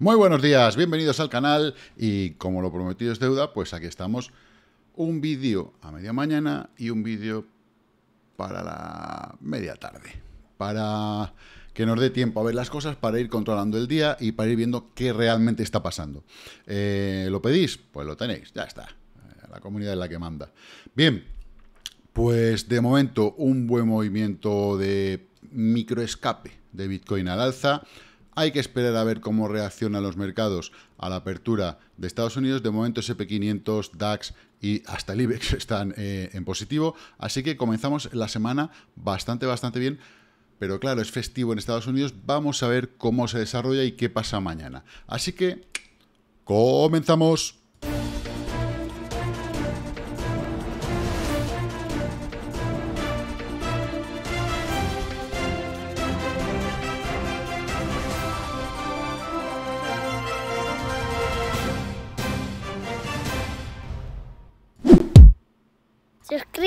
Muy buenos días, bienvenidos al canal y como lo prometido es deuda, pues aquí estamos. Un vídeo a media mañana y un vídeo para la media tarde, para que nos dé tiempo a ver las cosas, para ir controlando el día y para ir viendo qué realmente está pasando. ¿Lo pedís? Pues lo tenéis, ya está. La comunidad es la que manda. Bien, pues de momento un buen movimiento de microescape de Bitcoin al alza. Hay que esperar a ver cómo reaccionan los mercados a la apertura de Estados Unidos. De momento SP 500, DAX y hasta el IBEX están en positivo. Así que comenzamos la semana bastante bien. Pero claro, es festivo en Estados Unidos. Vamos a ver cómo se desarrolla y qué pasa mañana. Así que comenzamos.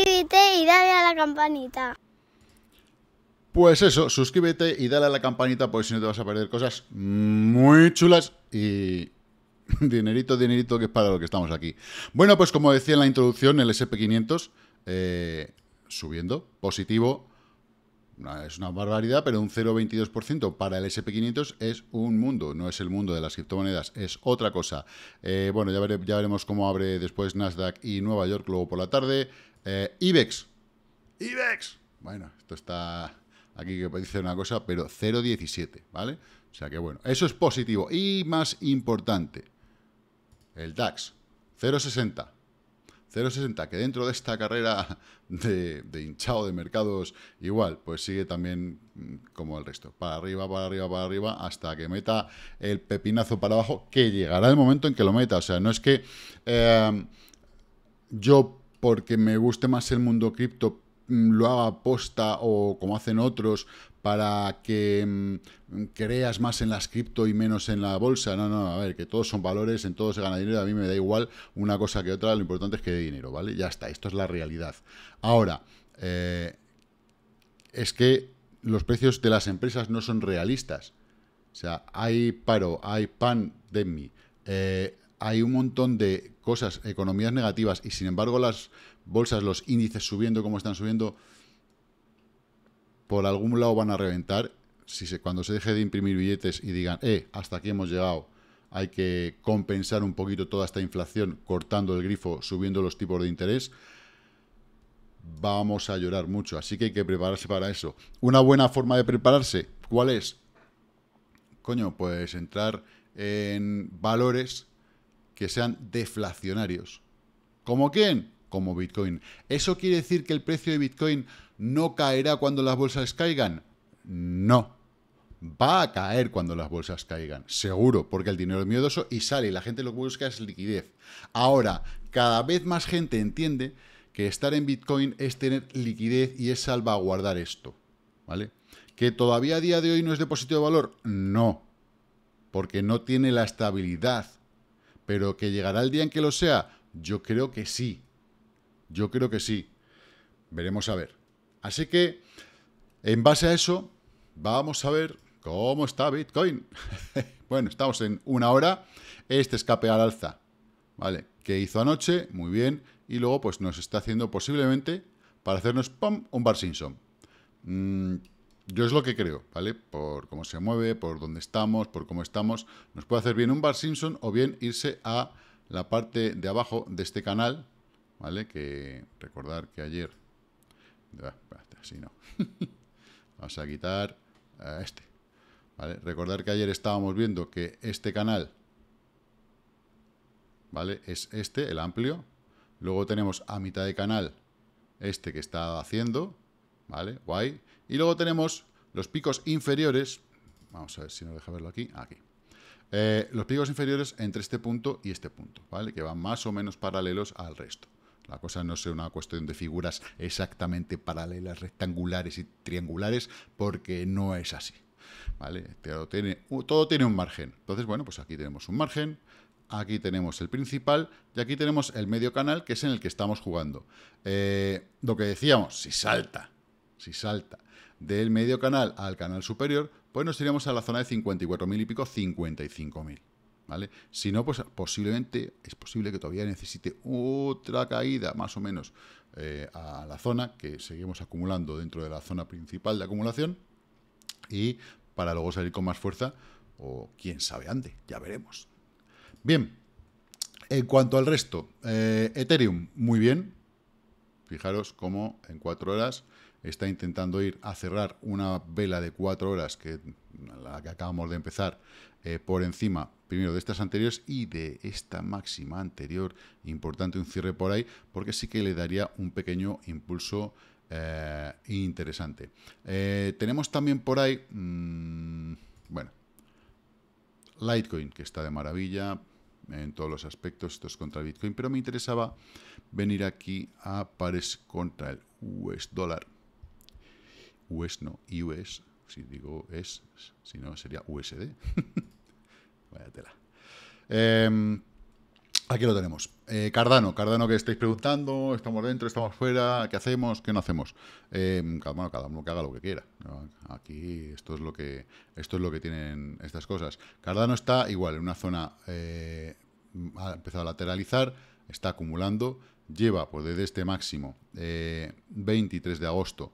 Y dale a la campanita. Pues eso, suscríbete y dale a la campanita, porque si no te vas a perder cosas muy chulas y dinerito que es para lo que estamos aquí. Bueno, pues como decía en la introducción, el SP 500 subiendo, positivo, es una barbaridad, pero un 0,22% para el SP 500 es un mundo, no es el mundo de las criptomonedas, es otra cosa. Bueno, ya veremos cómo abre después Nasdaq y Nueva York luego por la tarde. IBEX, bueno, esto está aquí que dice una cosa, pero 0,17, ¿vale? O sea que bueno, eso es positivo. Y más importante, el DAX, 0,60, que dentro de esta carrera de hinchado de mercados, igual, pues sigue también como el resto, para arriba, hasta que meta el pepinazo para abajo, que llegará el momento en que lo meta. O sea, no es que yo, porque me guste más el mundo cripto, lo haga aposta o como hacen otros para que creas más en las cripto y menos en la bolsa. No, a ver, que todos son valores, en todos se gana dinero, a mí me da igual una cosa que otra, lo importante es que dé dinero, ¿vale? Ya está, esto es la realidad. Ahora, es que los precios de las empresas no son realistas. O sea, hay paro, hay pandemia, hay un montón de cosas, economías negativas, y sin embargo las bolsas, los índices subiendo como están subiendo, por algún lado van a reventar. Cuando se deje de imprimir billetes y digan, hasta aquí hemos llegado, hay que compensar un poquito toda esta inflación cortando el grifo, subiendo los tipos de interés, vamos a llorar mucho. Así que hay que prepararse para eso. Una buena forma de prepararse, ¿cuál es? Coño, pues entrar en valores que sean deflacionarios. ¿Como quién? Como Bitcoin. ¿Eso quiere decir que el precio de Bitcoin no caerá cuando las bolsas caigan? No. Va a caer cuando las bolsas caigan, seguro, porque el dinero es miedoso y sale, y la gente lo que busca es liquidez. Ahora, cada vez más gente entiende que estar en Bitcoin es tener liquidez y es salvaguardar esto, ¿vale? ¿Que todavía a día de hoy no es depósito de valor? No, porque no tiene la estabilidad. ¿Pero que llegará el día en que lo sea? Yo creo que sí. Veremos a ver. Así que, en base a eso, vamos a ver cómo está Bitcoin. Bueno, estamos en una hora. Este escape al alza, ¿vale?, que hizo anoche, muy bien. Y luego, pues, nos está haciendo posiblemente, para hacernos, ¡pum!, un Bar Simpson. Yo es lo que creo, ¿vale? Por cómo se mueve, por dónde estamos, por cómo estamos. Nos puede hacer bien un Bar Simpson o bien irse a la parte de abajo de este canal, ¿vale? Que recordar que ayer... espérate, así no. Vamos a quitar a este, ¿vale? Recordar que ayer estábamos viendo que este canal, ¿vale?, es este, el amplio. Luego tenemos a mitad de canal este que está haciendo, ¿vale? Guay. Y luego tenemos los picos inferiores. Vamos a ver si nos deja verlo aquí. Aquí. Los picos inferiores entre este punto y este punto, ¿vale? Que van más o menos paralelos al resto. La cosa no es una cuestión de figuras exactamente paralelas, rectangulares y triangulares, porque no es así, ¿vale? Todo tiene un margen. Entonces, bueno, pues aquí tenemos un margen. Aquí tenemos el principal. Y aquí tenemos el medio canal, que es en el que estamos jugando. Lo que decíamos, si salta. del medio canal al canal superior, pues nos iríamos a la zona de 54.000 y pico, 55.000. ¿Vale? Si no, pues posiblemente, es posible que todavía necesite otra caída, más o menos, a la zona que seguimos acumulando dentro de la zona principal de acumulación, y para luego salir con más fuerza, o quién sabe ande, ya veremos. Bien, en cuanto al resto, Ethereum, muy bien. Fijaros cómo en 4 horas está intentando ir a cerrar una vela de 4 horas, que la que acabamos de empezar, por encima, primero de estas anteriores y de esta máxima anterior. Importante un cierre por ahí, porque sí que le daría un pequeño impulso interesante. Tenemos también por ahí, bueno, Litecoin, que está de maravilla en todos los aspectos. Esto es contra el Bitcoin, pero me interesaba venir aquí a pares contra el US dólar. US no, IUS, si digo es, si no sería USD. Vaya tela. Aquí lo tenemos. Cardano que estáis preguntando, estamos dentro, estamos fuera, ¿qué hacemos? ¿Qué no hacemos? Bueno, cada uno que haga lo que quiera. Aquí esto es lo que tienen estas cosas. Cardano está igual, en una zona ha empezado a lateralizar, está acumulando, lleva pues desde este máximo 23 de agosto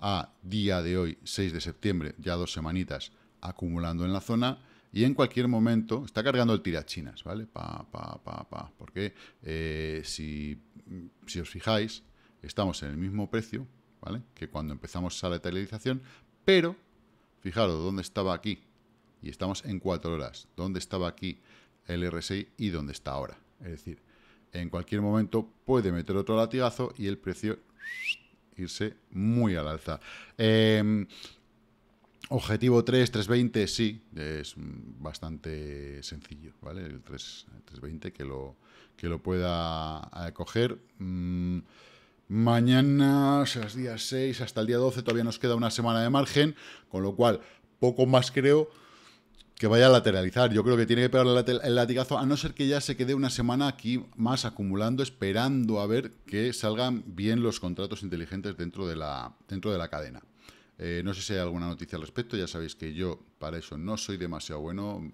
a día de hoy, 6 de septiembre, ya 2 semanitas acumulando en la zona. Y en cualquier momento está cargando el tirachinas, ¿vale? Porque si os fijáis, estamos en el mismo precio, ¿vale?, que cuando empezamos esa lateralización, pero fijaros dónde estaba aquí, y estamos en 4 horas, dónde estaba aquí el RSI y dónde está ahora. Es decir, en cualquier momento puede meter otro latigazo y el precio irse muy al alza. Objetivo 3, 320, sí, es bastante sencillo, ¿vale? El 320 que lo pueda coger. Mañana, o sea, es día 6, hasta el día 12 todavía nos queda una semana de margen, con lo cual poco más creo que vaya a lateralizar. Yo creo que tiene que pegar el latigazo, a no ser que ya se quede una semana aquí más acumulando, esperando a ver que salgan bien los contratos inteligentes dentro de la cadena. No sé si hay alguna noticia al respecto. Ya sabéis que yo para eso no soy demasiado bueno,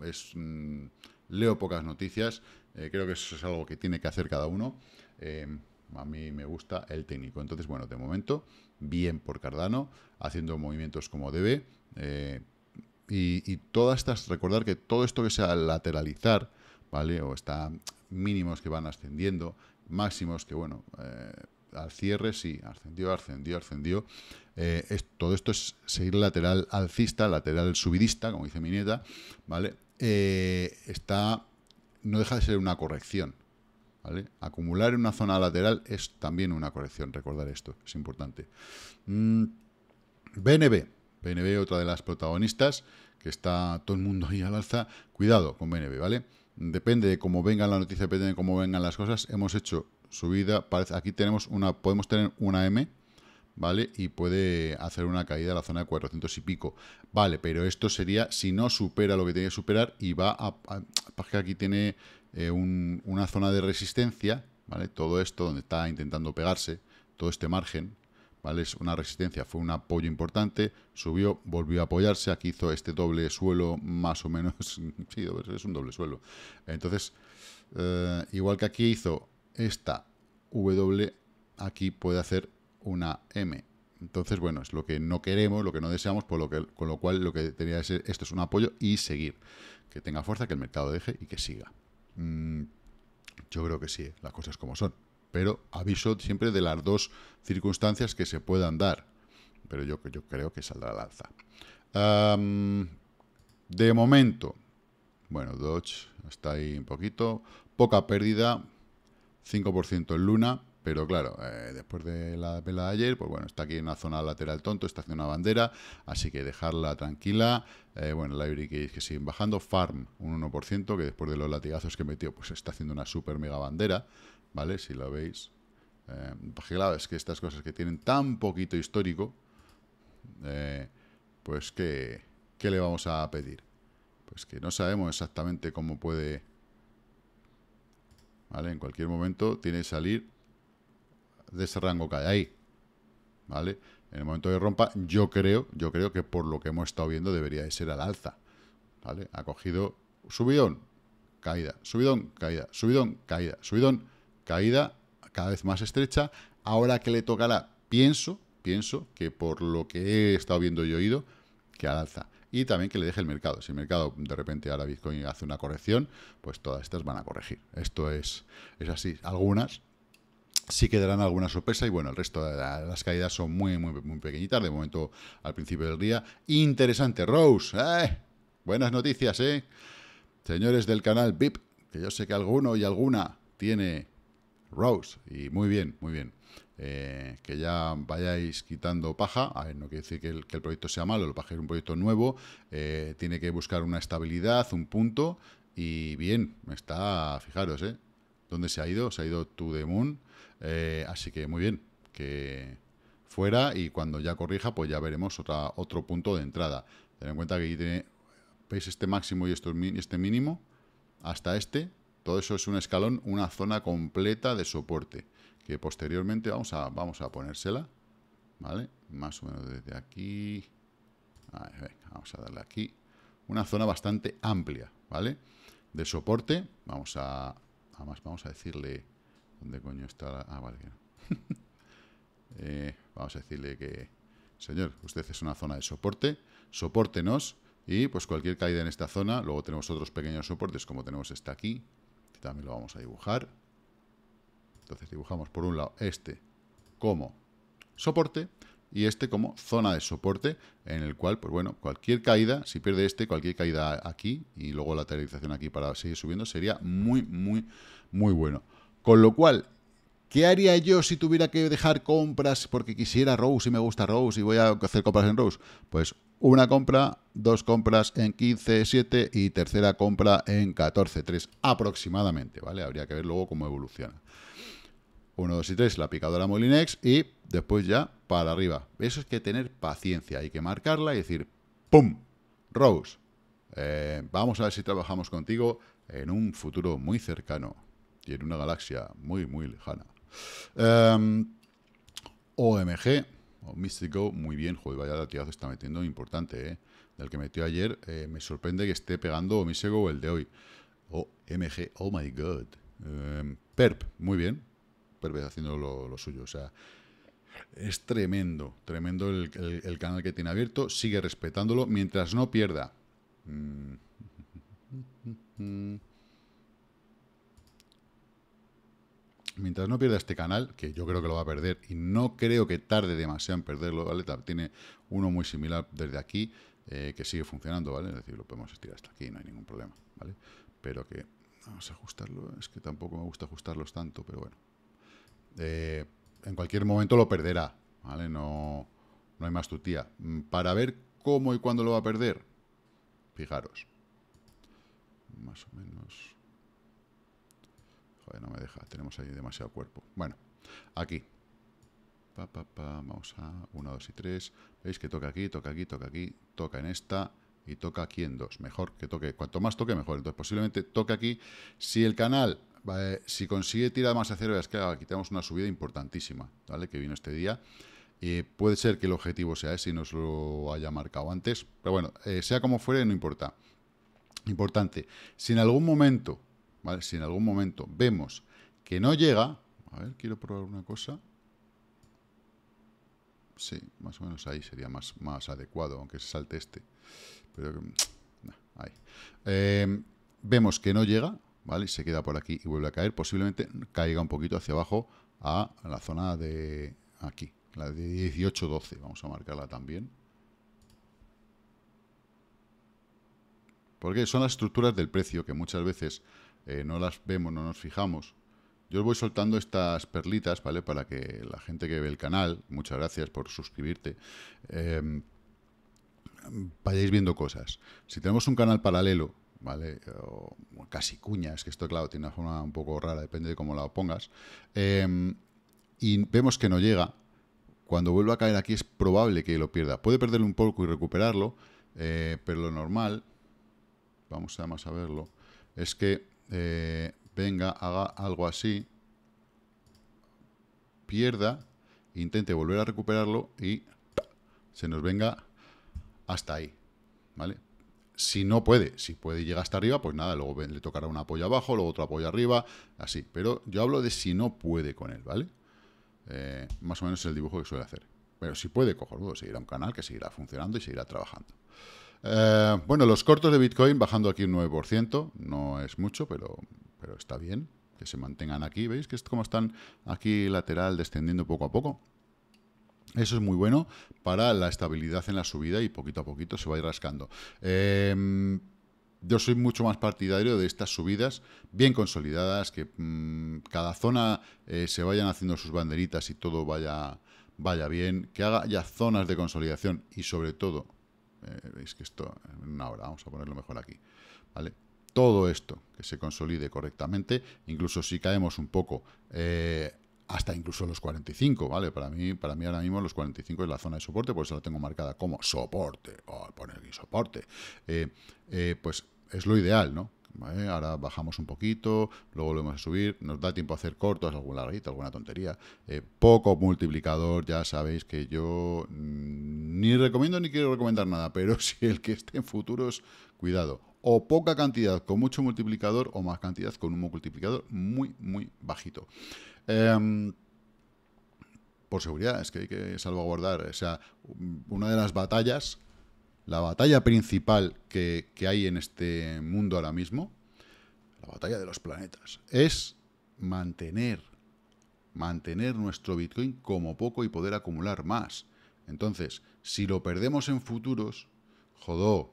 leo pocas noticias, creo que eso es algo que tiene que hacer cada uno. A mí me gusta el técnico. Entonces, bueno, de momento, bien por Cardano, haciendo movimientos como debe, y todas estas, recordar que todo esto que sea lateralizar, ¿vale?, o está mínimos que van ascendiendo, máximos que, bueno, al cierre, sí, ascendió. Todo esto es seguir lateral alcista, lateral subidista, como dice mi nieta, ¿vale? No deja de ser una corrección, ¿vale? Acumular en una zona lateral es también una corrección, recordar esto, es importante. BNB, otra de las protagonistas, que está todo el mundo ahí al alza. Cuidado con BNB, ¿vale? Depende de cómo vengan las noticias, depende de cómo vengan las cosas. Hemos hecho subida, parece, aquí tenemos podemos tener una M, ¿vale?, y puede hacer una caída a la zona de 400 y pico, ¿vale? Pero esto sería si no supera lo que tiene que superar y va a aquí tiene una zona de resistencia, ¿vale? Todo esto donde está intentando pegarse, todo este margen, ¿vale?, es una resistencia, fue un apoyo importante, subió, volvió a apoyarse, aquí hizo este doble suelo más o menos, sí, es un doble suelo. Entonces, igual que aquí hizo esta W, aquí puede hacer una M. Entonces, bueno, es lo que no queremos, lo que no deseamos, con lo cual lo que tenía que ser, esto es un apoyo y seguir. Que tenga fuerza, que el mercado deje y que siga. Yo creo que sí, las cosas como son. Pero aviso siempre de las dos circunstancias que se puedan dar. Pero yo creo que saldrá al alza. De momento, bueno, Dodge está ahí un poquito. Poca pérdida, 5% en Luna. Pero claro, después de la vela de ayer, pues bueno, está aquí en una zona lateral tonto, está haciendo una bandera, así que dejarla tranquila. Bueno, la IBEX que siguen bajando. Farm, un 1%, que después de los latigazos que metió, pues está haciendo una super mega bandera, ¿vale? Si lo veis. Claro, es que estas cosas que tienen tan poquito histórico, pues ¿qué le vamos a pedir? Pues que no sabemos exactamente cómo puede, ¿vale? En cualquier momento tiene que salir de ese rango que hay ahí, ¿vale? En el momento que rompa, yo creo que por lo que hemos estado viendo debería de ser al alza, ¿vale? Ha cogido subidón, caída, subidón, caída, subidón, caída, subidón, caída, cada vez más estrecha. Ahora que le tocará, pienso que por lo que he estado viendo y oído, que al alza. Y también que le deje el mercado. Si el mercado de repente ahora Bitcoin hace una corrección, pues todas estas van a corregir. Esto es así. Algunas sí que darán alguna sorpresa y bueno, el resto de las caídas son muy pequeñitas de momento al principio del día. Interesante, Rose. Buenas noticias, señores del canal VIP, que yo sé que alguno y alguna tiene Rose. Y muy bien, muy bien. Que ya vayáis quitando paja. A ver, no quiere decir que el proyecto sea malo, lo paja es un proyecto nuevo, tiene que buscar una estabilidad, un punto, y bien, está, fijaros, ¿dónde se ha ido? Se ha ido to the moon, así que muy bien, que fuera, y cuando ya corrija, pues ya veremos otro punto de entrada. Ten en cuenta que aquí tiene, veis este máximo y este mínimo, hasta este, todo eso es un escalón, una zona completa de soporte, que posteriormente vamos a ponérsela, ¿vale? Más o menos desde aquí. A ver, venga, vamos a darle aquí. Una zona bastante amplia, ¿vale? De soporte. Vamos a decirle dónde coño está la... Ah, vale. Vamos a decirle que... Señor, usted es una zona de soporte. Sopórtenos. Y pues cualquier caída en esta zona. Luego tenemos otros pequeños soportes, como tenemos este aquí, que también lo vamos a dibujar. Entonces dibujamos por un lado este como soporte y este como zona de soporte en el cual, pues bueno, cualquier caída, si pierde este, cualquier caída aquí y luego la lateralización aquí para seguir subiendo sería muy bueno. Con lo cual, ¿qué haría yo si tuviera que dejar compras porque quisiera Rose y me gusta Rose y voy a hacer compras en Rose? Pues una compra, dos compras en 15.7 y tercera compra en 14.3 aproximadamente, ¿vale? Habría que ver luego cómo evoluciona. 1, 2 y 3, la picadora Molinex, y después ya para arriba. Eso es que tener paciencia, hay que marcarla y decir, ¡pum! Rose, vamos a ver si trabajamos contigo en un futuro muy cercano y en una galaxia muy lejana. OMG, o Mystico, muy bien, joder, vaya latigazo está metiendo, importante, Del que metió ayer, me sorprende que esté pegando Mystico el de hoy. OMG, oh my god. Perp, muy bien. Perp haciendo lo suyo, o sea, es tremendo el canal que tiene abierto, sigue respetándolo mientras no pierda. Mientras no pierda este canal, que yo creo que lo va a perder y no creo que tarde demasiado en perderlo, ¿vale? Tiene uno muy similar desde aquí, que sigue funcionando, ¿vale? Es decir, lo podemos estirar hasta aquí, no hay ningún problema, ¿vale? Pero que vamos a ajustarlo, es que tampoco me gusta ajustarlos tanto, pero bueno. En cualquier momento lo perderá, ¿vale? No hay más tutía. Para ver cómo y cuándo lo va a perder, fijaros. Más o menos... Joder, no me deja. Tenemos ahí demasiado cuerpo. Bueno, aquí. Vamos a 1, 2 y 3. ¿Veis que toca aquí, toca aquí, toca aquí? Toca en esta y toca aquí en 2. Mejor que toque. Cuanto más toque, mejor. Entonces, posiblemente toque aquí. Si el canal... si consigue tirar más a cero, es que aquí tenemos una subida importantísima, ¿vale? Que vino este día. Puede ser que el objetivo sea ese y nos lo haya marcado antes. Pero bueno, sea como fuere, no importa. Importante, si en algún momento, ¿vale? Si en algún momento vemos que no llega... A ver, quiero probar una cosa. Sí, más o menos ahí sería más adecuado, aunque se salte este. Pero... Nah, ahí. Vemos que no llega... ¿Vale? Y se queda por aquí y vuelve a caer. Posiblemente caiga un poquito hacia abajo a la zona de aquí, la de 18-12. Vamos a marcarla también. Porque son las estructuras del precio que muchas veces no las vemos, no nos fijamos. Yo os voy soltando estas perlitas, ¿vale? Para que la gente que ve el canal, muchas gracias por suscribirte, vayáis viendo cosas. Si tenemos un canal paralelo, ¿vale? O casi cuña, es que esto, claro, tiene una forma un poco rara, depende de cómo la pongas. Y vemos que no llega. Cuando vuelva a caer aquí es probable que lo pierda. Puede perderlo un poco y recuperarlo, pero lo normal, vamos además a verlo, es que venga, haga algo así, pierda, intente volver a recuperarlo y se nos venga hasta ahí, ¿vale? Si no puede, si puede y llega hasta arriba, pues nada, luego le tocará un apoyo abajo, luego otro apoyo arriba, así. Pero yo hablo de si no puede con él, ¿vale? Más o menos es el dibujo que suele hacer. Pero si puede, cojonudo, seguirá un canal que seguirá funcionando y seguirá trabajando. Bueno, los cortos de Bitcoin bajando aquí un 9%, no es mucho, pero está bien que se mantengan aquí. ¿Veis que es como están aquí lateral descendiendo poco a poco? Eso es muy bueno para la estabilidad en la subida y poquito a poquito se va a ir rascando. Yo soy mucho más partidario de estas subidas bien consolidadas, que cada zona se vayan haciendo sus banderitas y todo vaya bien, que haga ya zonas de consolidación y sobre todo, veis que esto en una hora, vamos a ponerlo mejor aquí, ¿vale? Todo esto que se consolide correctamente, incluso si caemos un poco, hasta incluso los 45, ¿vale? Para mí ahora mismo los 45 es la zona de soporte, por eso la tengo marcada como soporte, poner aquí soporte, pues es lo ideal, ¿no? ¿Vale? Ahora bajamos un poquito, luego volvemos a subir, nos da tiempo a hacer cortos, alguna larguita, alguna tontería, poco multiplicador, ya sabéis que yo ni recomiendo ni quiero recomendar nada, pero si el que esté en futuros, cuidado, o poca cantidad con mucho multiplicador o más cantidad con un multiplicador muy, muy bajito. Por seguridad, es que hay que salvaguardar, o sea, una de las batallas, la batalla principal que hay en este mundo ahora mismo, la batalla de los planetas, es mantener nuestro Bitcoin como poco y poder acumular más. Entonces, si lo perdemos en futuros, jodó,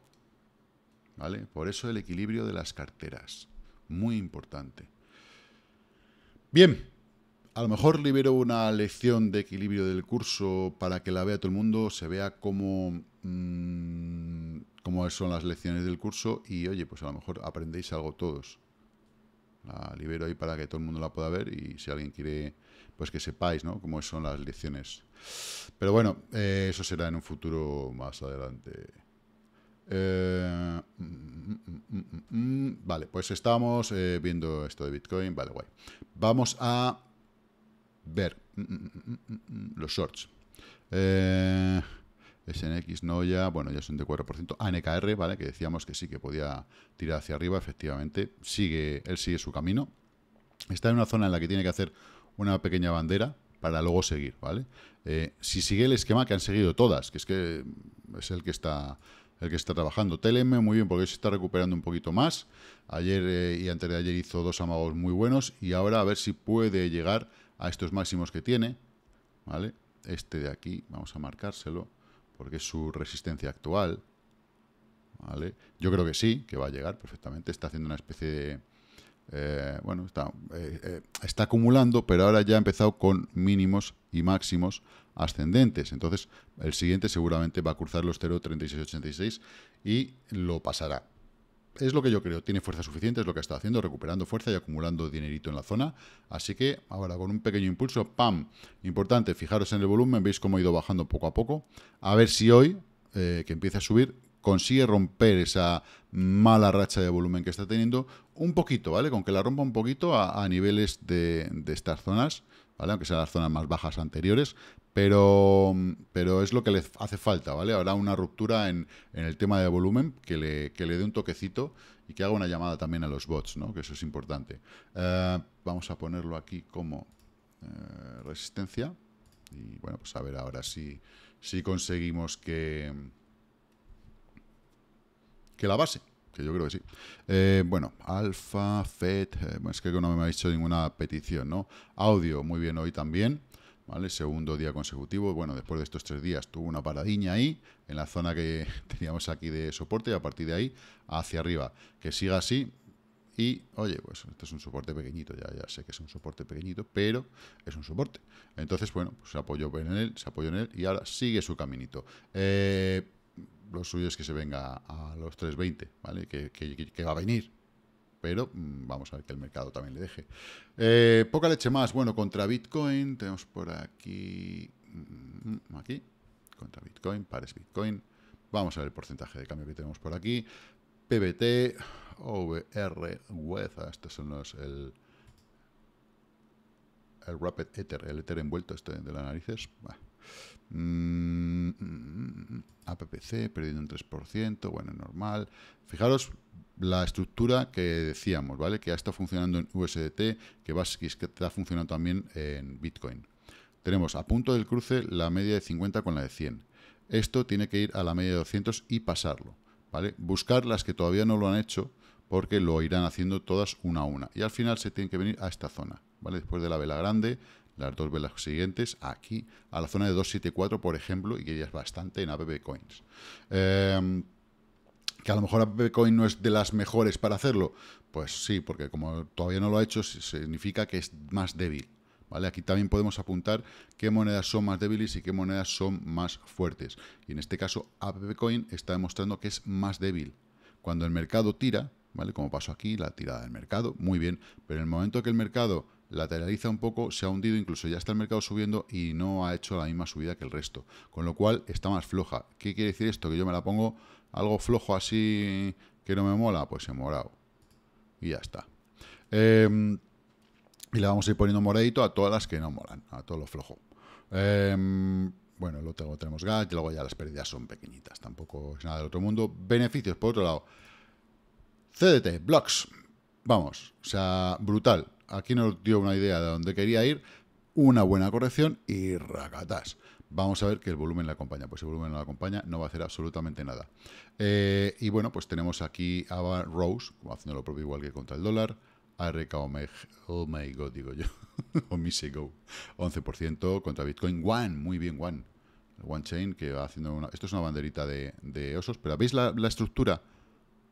¿vale? Por eso el equilibrio de las carteras, muy importante. Bien. A lo mejor libero una lección de equilibrio del curso para que la vea todo el mundo, se vea cómo son las lecciones del curso y, oye, pues a lo mejor aprendéis algo todos. La libero ahí para que todo el mundo la pueda ver y si alguien quiere, pues que sepáis, ¿no?, cómo son las lecciones. Pero bueno, eso será en un futuro más adelante. Vale, pues estamos viendo esto de Bitcoin. Vale, guay. Vamos a ver los shorts. SNX no, ya, bueno, ya son de 4%. ANKR, ¿vale? Que decíamos que sí que podía tirar hacia arriba, efectivamente. Él sigue su camino. Está en una zona en la que tiene que hacer una pequeña bandera para luego seguir, ¿vale? Si sigue el esquema que han seguido todas, que es el que está trabajando. TLM, muy bien, porque hoy se está recuperando un poquito más. Ayer y antes de ayer hizo dos amagos muy buenos y ahora a ver si puede llegar a estos máximos que tiene, ¿vale? Este de aquí, vamos a marcárselo, porque es su resistencia actual, ¿vale? Yo creo que sí, que va a llegar perfectamente. Está haciendo una especie de... bueno, está acumulando, pero ahora ya ha empezado con mínimos y máximos ascendentes. Entonces, el siguiente seguramente va a cruzar los 0.3686 y lo pasará. Es lo que yo creo, tiene fuerza suficiente, es lo que está haciendo, recuperando fuerza y acumulando dinerito en la zona. Así que ahora con un pequeño impulso, ¡pam! Importante, fijaros en el volumen, veis cómo ha ido bajando poco a poco. A ver si hoy, que empieza a subir, consigue romper esa mala racha de volumen que está teniendo un poquito, ¿vale? Con que la rompa un poquito a niveles de estas zonas, ¿vale? Aunque sean las zonas más bajas anteriores, pero es lo que le hace falta, ¿vale? Habrá una ruptura en el tema de volumen que le dé un toquecito y que haga una llamada también a los bots, ¿no? Que eso es importante. Vamos a ponerlo aquí como resistencia y, bueno, pues a ver ahora si conseguimos que la base, que yo creo que sí. Bueno, Alfa, FED, es que no me habéis hecho ninguna petición, ¿no? Audio, muy bien hoy también, ¿vale? Segundo día consecutivo. Bueno, después de estos 3 días tuvo una paradiña ahí, en la zona que teníamos aquí de soporte, y a partir de ahí hacia arriba. Que siga así y, oye, pues esto es un soporte pequeñito, ya sé que es un soporte pequeñito, pero es un soporte. Entonces, bueno, pues se apoyó en él y ahora sigue su caminito. Lo suyo es que se venga a los 3.20, ¿vale? Que va a venir, pero vamos a ver que el mercado también le deje. Poca leche más. Bueno, contra Bitcoin, tenemos por aquí, contra Bitcoin, pares Bitcoin. Vamos a ver el porcentaje de cambio que tenemos por aquí. PBT, OVR, UEZA, estos son el Rapid Ether, el Ether envuelto, este de las narices. APPC perdiendo un 3%, bueno, normal. Fijaros la estructura que decíamos, ¿vale? Que ha estado funcionando en USDT, que va a funcionar también en Bitcoin. Tenemos a punto del cruce la media de 50 con la de 100. Esto tiene que ir a la media de 200 y pasarlo, ¿vale? Buscar las que todavía no lo han hecho, porque lo irán haciendo todas una a una. Y al final se tienen que venir a esta zona, ¿vale? Después de la vela grande, las dos velas siguientes, aquí, a la zona de 274, por ejemplo, y que ya es bastante en APP Coins. Que a lo mejor APP Coin no es de las mejores para hacerlo, pues sí, porque como todavía no lo ha hecho, significa que es más débil, ¿vale? Aquí también podemos apuntar qué monedas son más débiles y qué monedas son más fuertes. Y en este caso, APP Coin está demostrando que es más débil. Cuando el mercado tira, ¿vale? Como pasó aquí, la tirada del mercado, muy bien, pero en el momento que el mercado lateraliza un poco, se ha hundido, incluso ya está el mercado subiendo y no ha hecho la misma subida que el resto, con lo cual está más floja. ¿Qué quiere decir esto? Que yo me la pongo algo flojo así que no me mola, pues en morado y ya está. Y le vamos a ir poniendo moradito a todas las que no molan, a todo lo flojo. Bueno, luego tenemos gas y luego ya las pérdidas son pequeñitas, tampoco es nada del otro mundo. Beneficios, por otro lado, CDT, blocks, vamos, o sea, brutal. Aquí nos dio una idea de dónde quería ir, una buena corrección y racatas. Vamos a ver que el volumen la acompaña. Pues si el volumen no la acompaña, no va a hacer absolutamente nada. Y bueno, pues tenemos aquí a Rose, haciendo lo propio igual que contra el dólar. ARK, oh my god, digo yo. O Missego, 11% contra Bitcoin. One, muy bien, One. One Chain, que va haciendo una... Esto es una banderita de osos, pero ¿veis la estructura?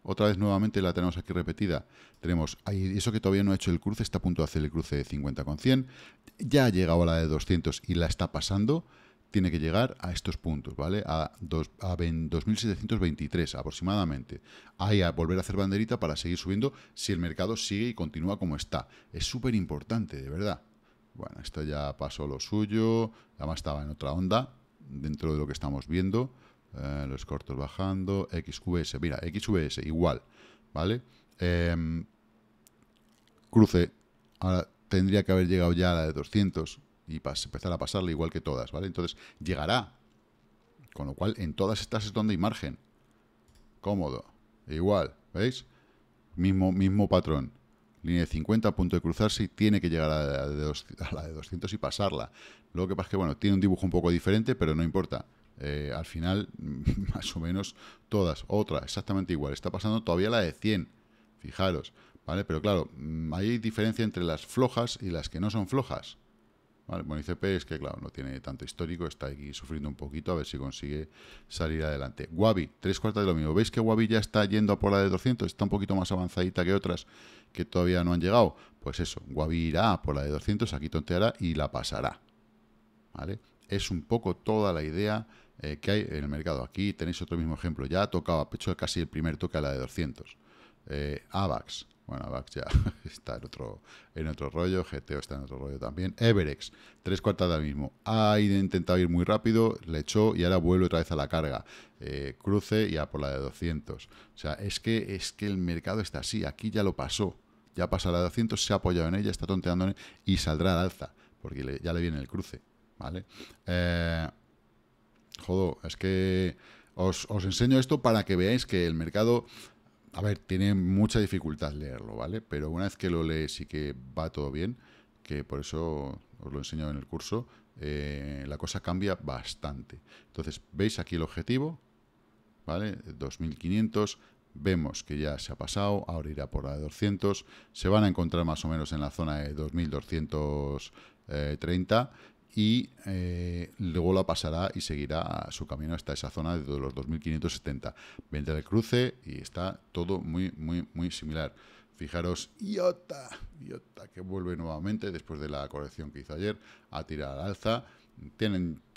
Otra vez nuevamente la tenemos aquí repetida. Tenemos eso que todavía no ha hecho el cruce, está a punto de hacer el cruce de 50 con 100. Ya ha llegado a la de 200 y la está pasando. Tiene que llegar a estos puntos, ¿vale? A 2.723 aproximadamente. Ahí a volver a hacer banderita para seguir subiendo si el mercado sigue y continúa como está. Es súper importante, de verdad. Bueno, esto ya pasó lo suyo. Además estaba en otra onda dentro de lo que estamos viendo. Los cortos bajando, XVS, mira, XVS igual, ¿vale? Cruce, ahora tendría que haber llegado ya a la de 200 y empezar a pasarle igual que todas, ¿vale? Entonces llegará, con lo cual en todas estas es donde hay margen, cómodo, igual, ¿veis? Mismo patrón, línea de 50, a punto de cruzarse y tiene que llegar a la de 200 y pasarla. Lo que pasa es que, bueno, tiene un dibujo un poco diferente, pero no importa. Al final, más o menos todas, otra, exactamente igual. Está pasando todavía la de 100, fijaros, ¿vale? Pero claro, hay diferencia entre las flojas y las que no son flojas, ¿vale? Bueno, ICP es que, claro, no tiene tanto histórico, está aquí sufriendo un poquito, a ver si consigue salir adelante. Wabi, 3/4 de lo mismo. ¿Veis que Wabi ya está yendo a por la de 200? Está un poquito más avanzadita que otras que todavía no han llegado. Pues eso, Wabi irá a por la de 200, aquí tonteará y la pasará, ¿vale? Es un poco toda la idea que hay en el mercado. Aquí tenéis otro mismo ejemplo. Ya ha tocado a pecho casi el primer toque a la de 200. Avax. Bueno, Avax ya está en otro rollo. GTO está en otro rollo también. Everex. 3/4 del mismo. Ha intentado ir muy rápido. Le echó y ahora vuelve otra vez a la carga. Cruce y a por la de 200. O sea, es que el mercado está así. Aquí ya lo pasó. Ya pasa la de 200. Se ha apoyado en ella. Está tonteando en ella y saldrá al alza. Porque ya le viene el cruce. ¿Vale? Joder, es que os enseño esto para que veáis que el mercado, a ver, tiene mucha dificultad leerlo, ¿vale? Pero una vez que lo lees y que va todo bien, que por eso os lo enseño en el curso, la cosa cambia bastante. Entonces, veis aquí el objetivo, ¿vale? 2500, vemos que ya se ha pasado, ahora irá por la de 200, se van a encontrar más o menos en la zona de 2230, y luego la pasará y seguirá a su camino hasta esa zona de los 2.570. Vendrá el cruce y está todo muy similar. Fijaros, Iota, que vuelve nuevamente después de la corrección que hizo ayer, a tirar al alza.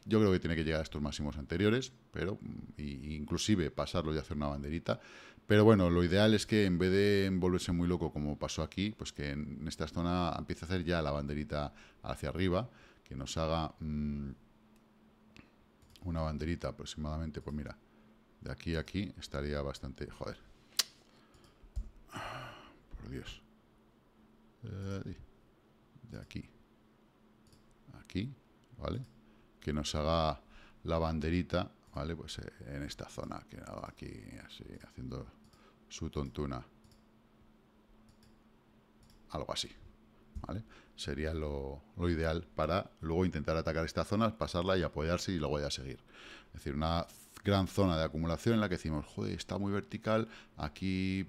Yo creo que tiene que llegar a estos máximos anteriores, pero inclusive pasarlo y hacer una banderita. Pero bueno, lo ideal es que en vez de volverse muy loco como pasó aquí, pues que en esta zona empiece a hacer ya la banderita hacia arriba, que nos haga una banderita aproximadamente, pues mira, de aquí a aquí estaría bastante... Joder. Por Dios. De aquí. Aquí, ¿vale? que nos haga la banderita, ¿vale? Pues en esta zona, que haga aquí, así, haciendo su tontuna. Algo así, ¿vale? Sería lo ideal para luego intentar atacar esta zona, pasarla y apoyarse y luego ya seguir. Es decir, una gran zona de acumulación en la que decimos, joder, está muy vertical, aquí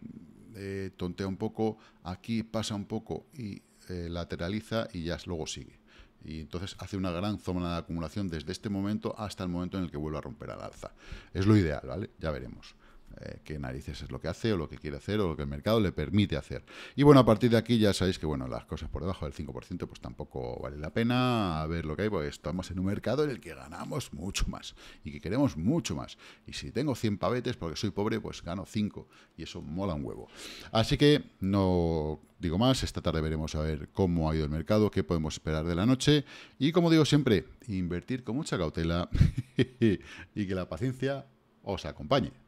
tontea un poco, aquí pasa un poco y lateraliza y ya luego sigue. Y entonces hace una gran zona de acumulación desde este momento hasta el momento en el que vuelva a romper al alza. Es lo ideal, ¿vale? Ya veremos. Qué narices es lo que hace o lo que quiere hacer o lo que el mercado le permite hacer. Y bueno, a partir de aquí ya sabéis que bueno, las cosas por debajo del 5% pues tampoco vale la pena. A ver lo que hay, porque estamos en un mercado en el que ganamos mucho más y que queremos mucho más. Y si tengo 100 pavetes porque soy pobre, pues gano 5 y eso mola un huevo. Así que no digo más, esta tarde veremos a ver cómo ha ido el mercado, qué podemos esperar de la noche y como digo siempre, invertir con mucha cautela y que la paciencia os acompañe.